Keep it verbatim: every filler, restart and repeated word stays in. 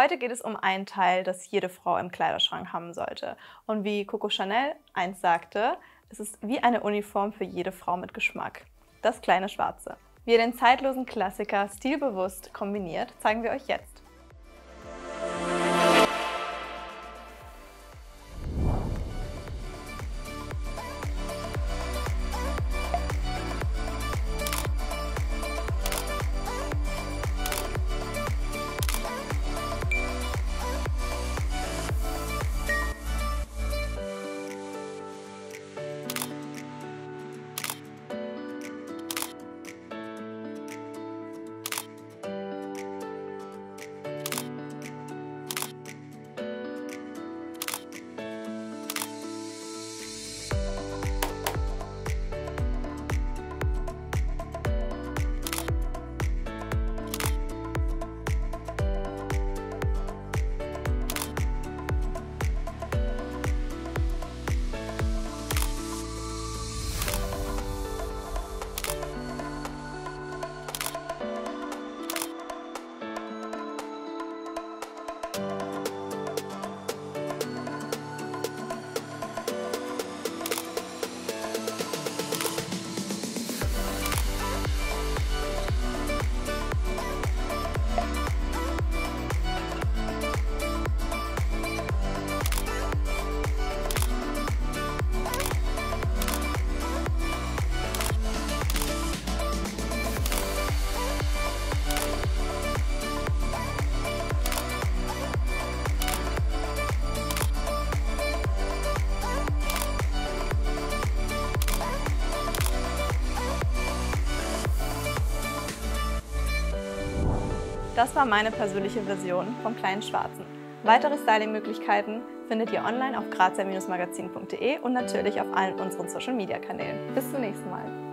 Heute geht es um ein Teil, das jede Frau im Kleiderschrank haben sollte. Und wie Coco Chanel einst sagte, es ist wie eine Uniform für jede Frau mit Geschmack. Das kleine Schwarze. Wie ihr den zeitlosen Klassiker stilbewusst kombiniert, zeigen wir euch jetzt. Das war meine persönliche Version vom kleinen Schwarzen. Weitere Styling-Möglichkeiten findet ihr online auf grazia Magazin punkt de und natürlich auf allen unseren Social-Media-Kanälen. Bis zum nächsten Mal.